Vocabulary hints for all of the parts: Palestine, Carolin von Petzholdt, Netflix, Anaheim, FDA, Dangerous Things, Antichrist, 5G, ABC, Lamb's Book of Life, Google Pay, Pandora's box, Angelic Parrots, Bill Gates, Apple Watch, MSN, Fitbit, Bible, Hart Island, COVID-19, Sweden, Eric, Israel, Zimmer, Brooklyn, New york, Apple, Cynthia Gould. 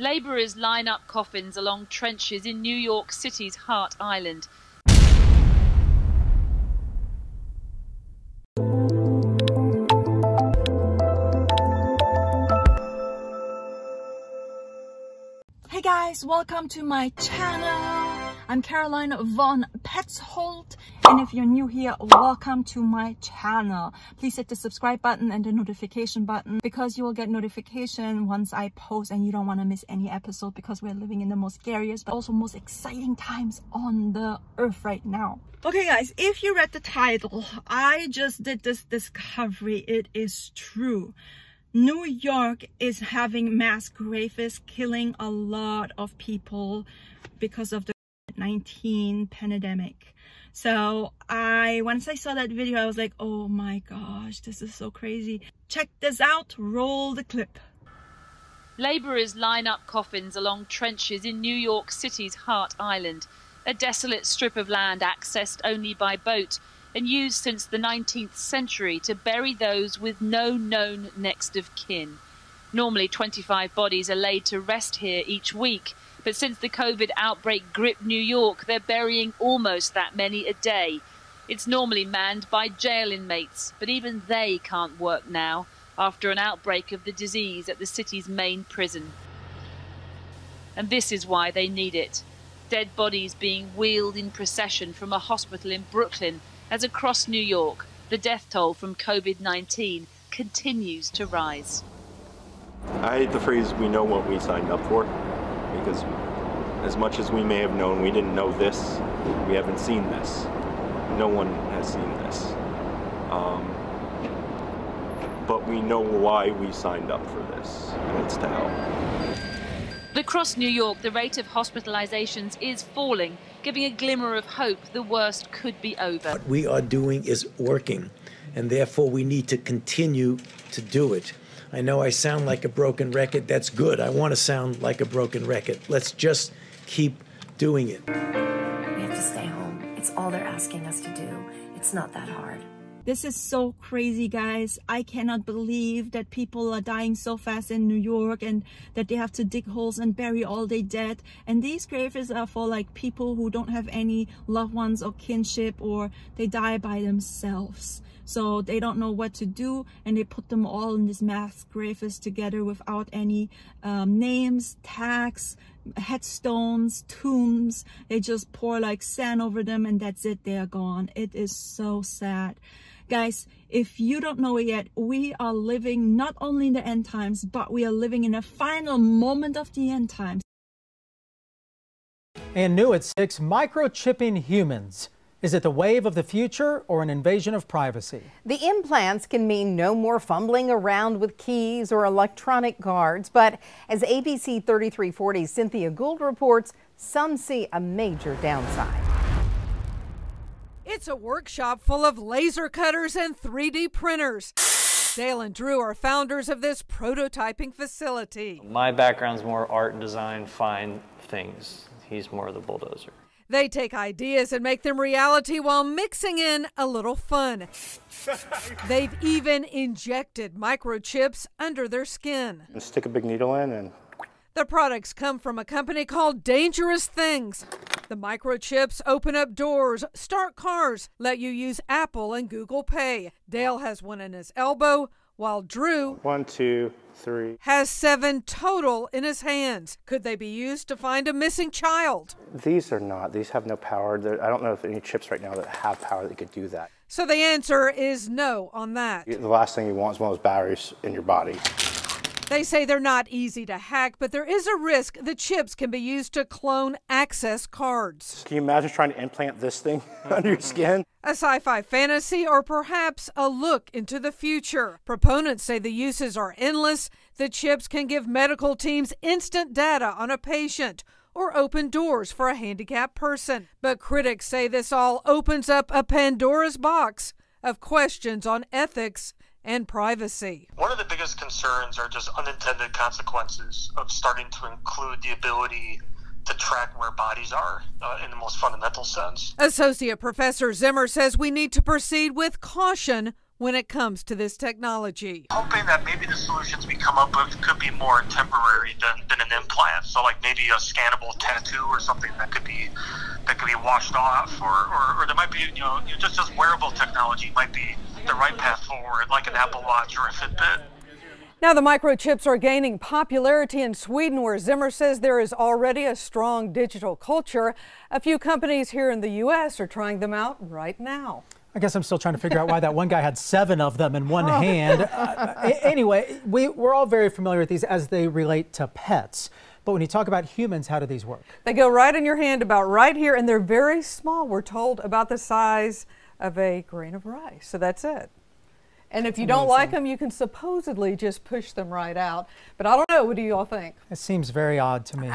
Labourers line up coffins along trenches in New York City's Hart Island. Hey guys, welcome to my channel. I'm Carolin von Petzholdt, and if you're new here, welcome to my channel. Please hit the subscribe button and the notification button because you will get notification once I post, and you don't want to miss any episode because we're living in the most scariest but also most exciting times on the earth right now. Okay guys, if you read the title, I just did this discovery. It is true. New York is having mass graves, killing a lot of people because of the COVID-19 pandemic. So once I saw that video, I was like, oh my gosh, this is so crazy. Check this out, roll the clip. Laborers line up coffins along trenches in New York City's Hart Island, a desolate strip of land accessed only by boat and used since the 19th century to bury those with no known next of kin. Normally 25 bodies are laid to rest here each week, but since the COVID outbreak gripped New York, they're burying almost that many a day. It's normally manned by jail inmates, but even they can't work now after an outbreak of the disease at the city's main prison. And this is why they need it. Dead bodies being wheeled in procession from a hospital in Brooklyn. As across New York, the death toll from COVID-19 continues to rise. I hate the phrase, we know what we signed up for, because as much as we may have known, we didn't know this. We haven't seen this. No one has seen this. But we know why we signed up for this, and it's to help. Across New York, the rate of hospitalizations is falling, giving a glimmer of hope the worst could be over. What we are doing is working, and therefore we need to continue to do it. I know I sound like a broken record. That's good. I want to sound like a broken record. Let's just keep doing it. We have to stay home. It's all they're asking us to do. It's not that hard. This is so crazy, guys. I cannot believe that people are dying so fast in New York and that they have to dig holes and bury all their dead. And these graves are for like people who don't have any loved ones or kinship, or they die by themselves. So they don't know what to do, and they put them all in these mass graves together without any names, tags, headstones, tombs. They just pour like sand over them, and that's it, they are gone. It is so sad. Guys, if you don't know it yet, we are living not only in the end times, but we are living in a final moment of the end times. And new at 6, microchipping humans. Is it the wave of the future or an invasion of privacy? The implants can mean no more fumbling around with keys or electronic guards, but as ABC 3340's Cynthia Gould reports, some see a major downside. It's a workshop full of laser cutters and 3D printers. Dale and Drew are founders of this prototyping facility. My background's more art and design, fine things. He's more of the bulldozer. They take ideas and make them reality while mixing in a little fun. They've even injected microchips under their skin. Just stick a big needle in and... The products come from a company called Dangerous Things. The microchips open up doors, start cars, let you use Apple and Google Pay. Dale has one in his elbow, while Drew... 1, 2, 3. ...has 7 total in his hands. Could they be used to find a missing child? These are not. These have no power. I don't know if any chips right now that have power that could do that. So the answer is no on that. The last thing you want is one of those batteries in your body. They say they're not easy to hack, but there is a risk the chips can be used to clone access cards. Can you imagine trying to implant this thing under your skin? A sci-fi fantasy or perhaps a look into the future. Proponents say the uses are endless. The chips can give medical teams instant data on a patient or open doors for a handicapped person. But critics say this all opens up a Pandora's box of questions on ethics and privacy. One of the biggest concerns are just unintended consequences of starting to include the ability to track where bodies are in the most fundamental sense. Associate Professor Zimmer says we need to proceed with caution when it comes to this technology. Hoping that maybe the solutions we come up with could be more temporary than an implant. So like maybe a scannable tattoo or something that could be washed off, or there might be, you know, just wearable technology might be the right path forward, like an Apple Watch or a Fitbit. Now the microchips are gaining popularity in Sweden, where Zimmer says there is already a strong digital culture. A few companies here in the U.S. are trying them out right now. I guess I'm still trying to figure out why that one guy had 7 of them in one hand. Anyway, we're all very familiar with these as they relate to pets. But when you talk about humans, how do these work? They go right in your hand, about right here, and they're very small. We're told about the size of a grain of rice. So that's it. And if you don't like them, you can supposedly just push them right out. But I don't know. What do you all think? It seems very odd to me.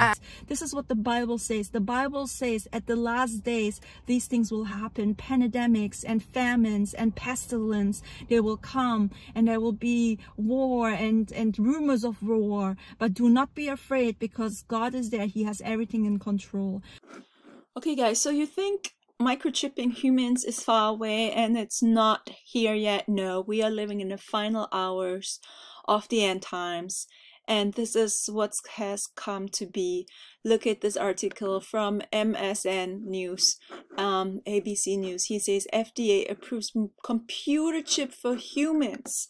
This is what the Bible says. The Bible says at the last days, these things will happen. Pandemics and famines and pestilence, they will come, and there will be war and rumors of war. But do not be afraid, because God is there. He has everything in control. Okay, guys, so you think microchipping humans is far away and it's not here yet? No, we are living in the final hours of the end times, and this is what has come to be. Look at this article from MSN News, ABC News. He says FDA approves computer chip for humans.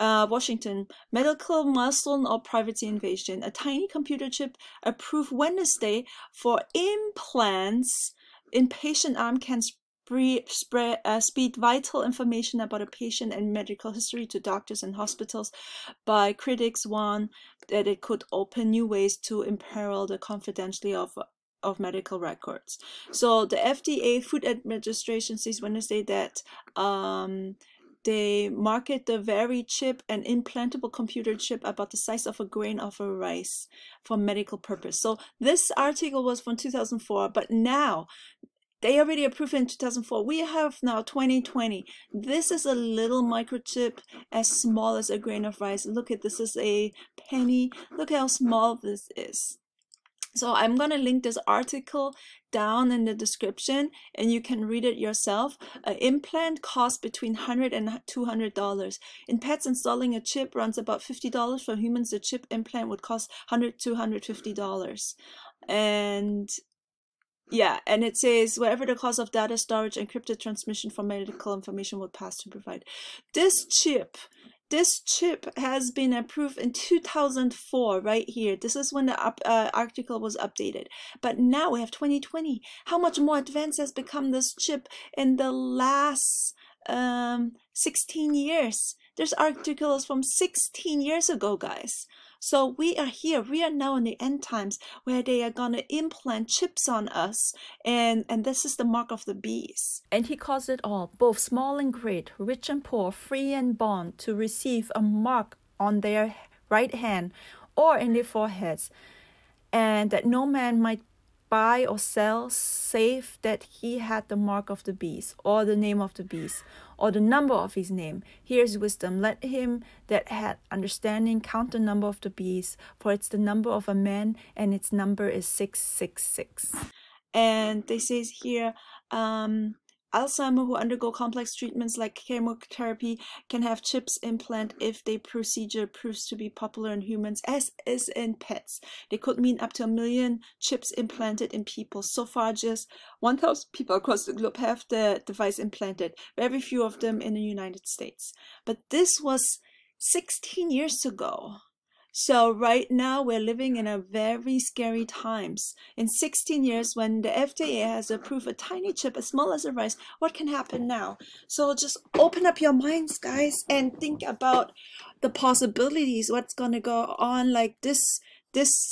Washington, medical milestone or privacy invasion. A tiny computer chip approved Wednesday for implants in patient arm can speed vital information about a patient and medical history to doctors and hospitals. By critics warn that it could open new ways to imperil the confidentiality of medical records. So the FDA Food Administration says Wednesday that they market the very chip, an implantable computer chip about the size of a grain of a rice, for medical purpose. So this article was from 2004, but now they already approved it in 2004. We have now 2020. This is a little microchip as small as a grain of rice. Look at this, is a penny. Look how small this is. So I'm going to link this article down in the description, and you can read it yourself. An implant costs between $100 and $200. In pets, installing a chip runs about $50. For humans, a chip implant would cost $100 to $150. And yeah, and it says whatever the cost of data storage, encrypted transmission for medical information would pass to provide. This chip has been approved in 2004, right here. This is when the article was updated. But now we have 2020. How much more advanced has become this chip in the last 16 years? There's articles from 16 years ago, guys. So we are here. We are now in the end times, where they are going to implant chips on us. And this is the mark of the beast. And he caused it all, both small and great, rich and poor, free and bond, to receive a mark on their right hand or in their foreheads, and that no man might buy or sell, save that he had the mark of the beast, or the name of the beast, or the number of his name. Here's wisdom. Let him that had understanding count the number of the beast, for it's the number of a man, and its number is 666. And they say here, Alzheimer who undergo complex treatments like chemotherapy can have chips implant if the procedure proves to be popular in humans, as is in pets. They could mean up to 1 million chips implanted in people. So far, just 1,000 people across the globe have the device implanted, very few of them in the United States. But this was 16 years ago. So right now we're living in a very scary times. In 16 years, when the FDA has approved a tiny chip as small as a rice, what can happen now? So just open up your minds, guys, and think about the possibilities, what's going to go on like this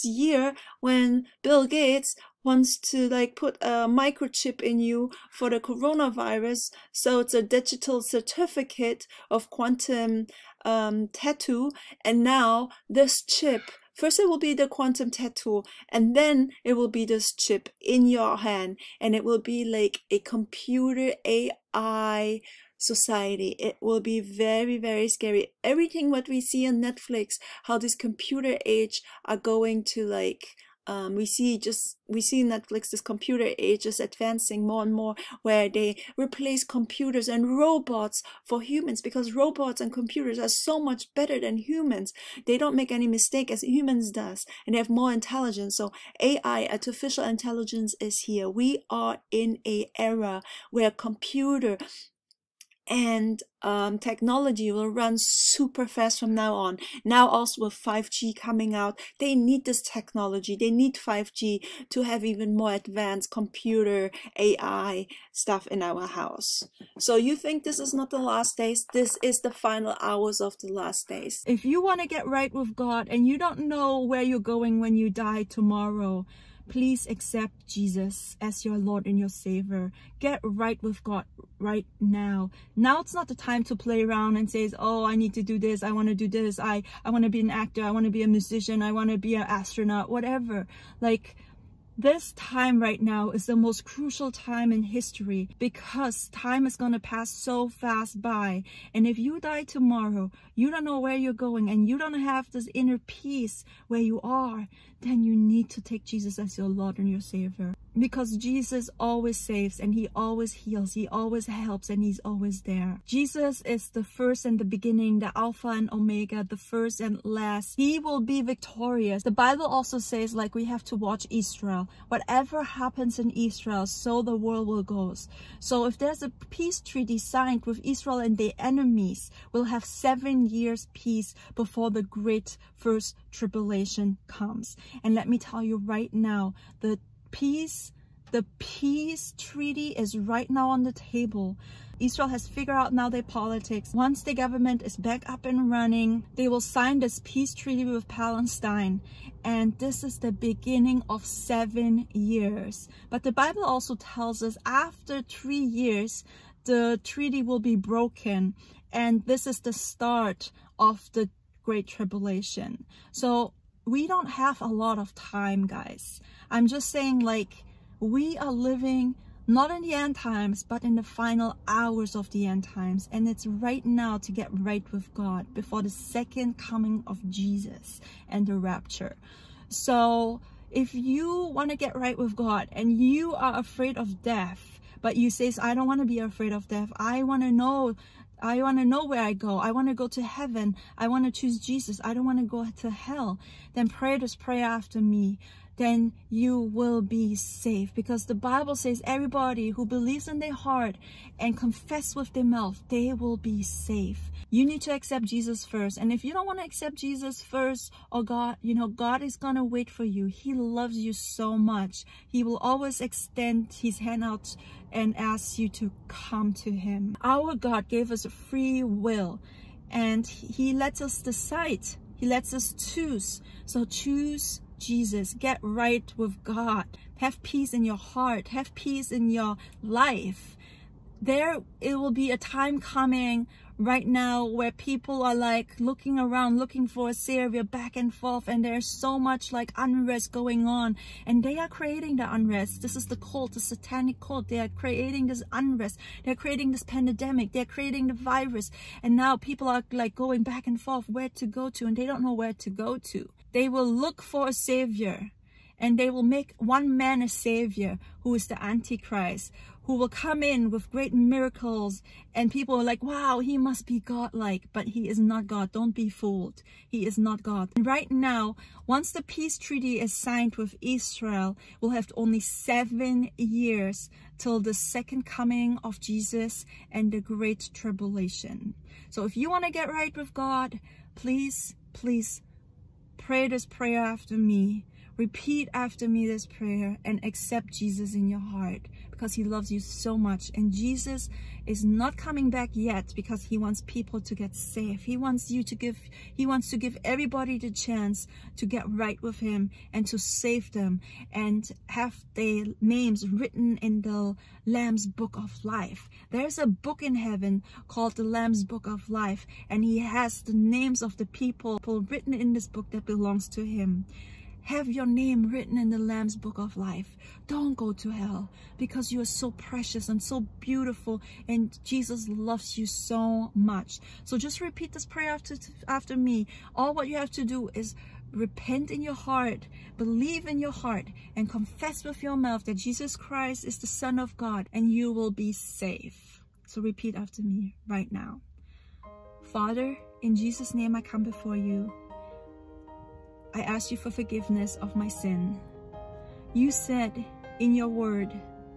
year, when Bill Gates wants to like put a microchip in you for the coronavirus. So it's a digital certificate of quantum tattoo, and now this chip. First it will be the quantum tattoo, and then it will be this chip in your hand, and it will be like a computer AI society. It will be very, very scary. Everything what we see on Netflix, how this computer age are going to like We see Netflix, this computer age is advancing more and more, where they replace computers and robots for humans, because robots and computers are so much better than humans. They don't make any mistake as humans does, and they have more intelligence. So AI, artificial intelligence, is here. We are in a era where computer and technology will run super fast from now on. Now also with 5G coming out, they need this technology. They need 5G to have even more advanced computer AI stuff in our house. So you think this is not the last days? This is the final hours of the last days. If you want to get right with God and you don't know where you're going when you die tomorrow, please accept Jesus as your Lord and your Savior. Get right with God right now. Now it's not the time to play around and say, oh, I need to do this. I want to do this. I want to be an actor. I want to be a musician. I want to be an astronaut, whatever. Like, this time right now is the most crucial time in history, because time is going to pass so fast by. And if you die tomorrow, you don't know where you're going, and you don't have this inner peace where you are, then you need to take Jesus as your Lord and your Savior. Because Jesus always saves, and he always heals, he always helps, and he's always there. Jesus is the first and the beginning, the Alpha and Omega, the first and last. He will be victorious. The Bible also says, like, we have to watch Israel. Whatever happens in Israel, so the world will go. So if there's a peace treaty signed with Israel and their enemies, we'll have 7 years peace before the great first tribulation comes. And let me tell you right now, the peace treaty is right now on the table. Israel has figured out now their politics. Once the government is back up and running, they will sign this peace treaty with Palestine. And this is the beginning of 7 years. But the Bible also tells us after 3 years, the treaty will be broken. And this is the start of the Great Tribulation. So we don't have a lot of time, guys. I'm just saying, like, we are living not in the end times, but in the final hours of the end times. And it's right now to get right with God before the second coming of Jesus and the rapture. So if you want to get right with God and you are afraid of death, but you say, I don't want to be afraid of death. I want to know where I go. I want to go to heaven. I want to choose Jesus. I don't want to go to hell. Then pray this prayer after me. Then you will be safe, because the Bible says everybody who believes in their heart and confess with their mouth, they will be safe. You need to accept Jesus first. And if you don't want to accept Jesus first, or God, you know, God is going to wait for you. He loves you so much. He will always extend his hand out and ask you to come to him. Our God gave us a free will, and he lets us decide. He lets us choose. So choose Jesus. Get right with God. Have peace in your heart. Have peace in your life. There, it will be a time coming right now where people are, like, looking around, looking for a savior back and forth, and there's so much, like, unrest going on, and they are creating the unrest. This is the cult, the satanic cult. They are creating this unrest. They're creating this pandemic. They're creating the virus, and now people are, like, going back and forth where to go to, and they don't know where to go to. They will look for a savior, and they will make one man a savior, who is the Antichrist, who will come in with great miracles, and people are like, wow, he must be God-like, but he is not God. Don't be fooled. He is not God. And right now, once the peace treaty is signed with Israel, we'll have only 7 years till the second coming of Jesus and the Great Tribulation. So if you want to get right with God, please, please, pray this prayer after me. Repeat after me this prayer and accept Jesus in your heart, because he loves you so much. And Jesus is not coming back yet, because he wants people to get safe. He wants to give everybody the chance to get right with him and to save them and have their names written in the Lamb's Book of Life. There's a book in heaven called the Lamb's Book of Life, and he has the names of the people written in this book that belongs to him. Have your name written in the Lamb's Book of Life. Don't go to hell, because you are so precious and so beautiful, and Jesus loves you so much. So just repeat this prayer after me. All what you have to do is repent in your heart, believe in your heart, and confess with your mouth that Jesus Christ is the Son of God, and you will be safe. So repeat after me right now. Father, in Jesus' name I come before you. I ask you for forgiveness of my sin. You said in your word,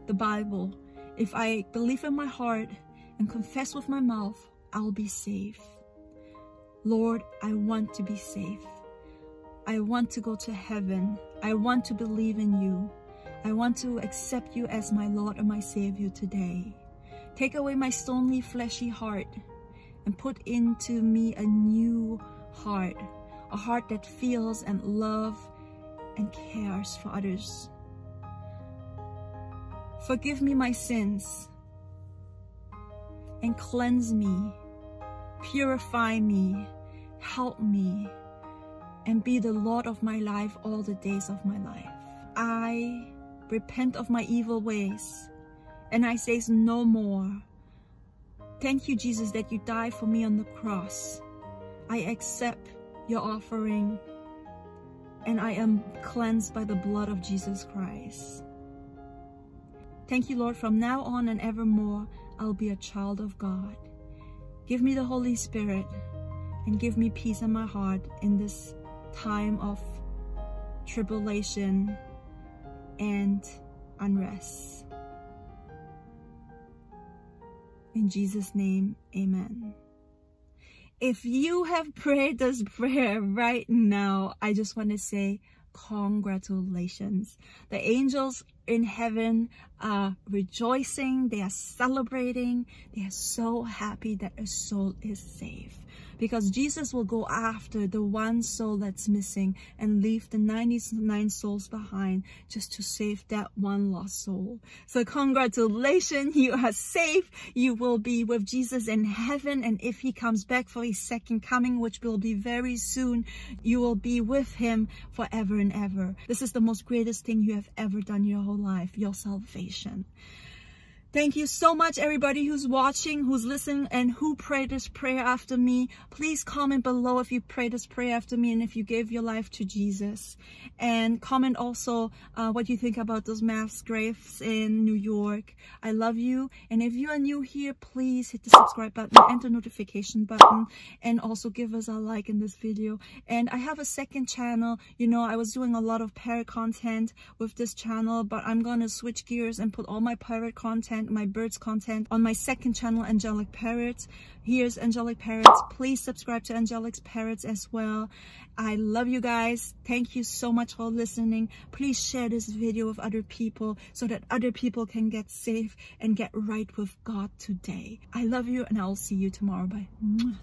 the Bible, if I believe in my heart and confess with my mouth, I'll be safe. Lord, I want to be safe. I want to go to heaven. I want to believe in you. I want to accept you as my Lord and my Savior today. Take away my stony, fleshy heart and put into me a new heart, a heart that feels and loves and cares for others. Forgive me my sins and cleanse me, purify me, help me, and be the Lord of my life all the days of my life. I repent of my evil ways, and I say no more. Thank you, Jesus, that you died for me on the cross. I accept your offering, and I am cleansed by the blood of Jesus Christ. Thank you, Lord. From now on and evermore, I'll be a child of God. Give me the Holy Spirit, and give me peace in my heart in this time of tribulation and unrest. In Jesus' name, amen. If you have prayed this prayer right now, I just want to say congratulations. The angels in heaven are rejoicing. They are celebrating. They are so happy that a soul is safe, because Jesus will go after the one soul that's missing and leave the 99 souls behind just to save that one lost soul. So congratulations, you are safe. You will be with Jesus in heaven, and if he comes back for his second coming, which will be very soon, you will be with him forever and ever. This is the most greatest thing you have ever done in your whole life, your salvation. Thank you so much, everybody who's watching, who's listening, and who prayed this prayer after me. Please comment below if you prayed this prayer after me and if you gave your life to Jesus. And comment also what you think about those mass graves in New York. I love you. And if you are new here, please hit the subscribe button and the notification button. And also give us a like in this video. And I have a second channel. You know, I was doing a lot of parrot content with this channel, but I'm going to switch gears and put all my parrot content, my birds content, on my second channel, Angelic Parrots. Here's Angelic Parrots. Please subscribe to Angelic Parrots as well. I love you guys. Thank you so much for listening. Please share this video with other people so that other people can get safe and get right with God today. I love you, and I'll see you tomorrow. Bye.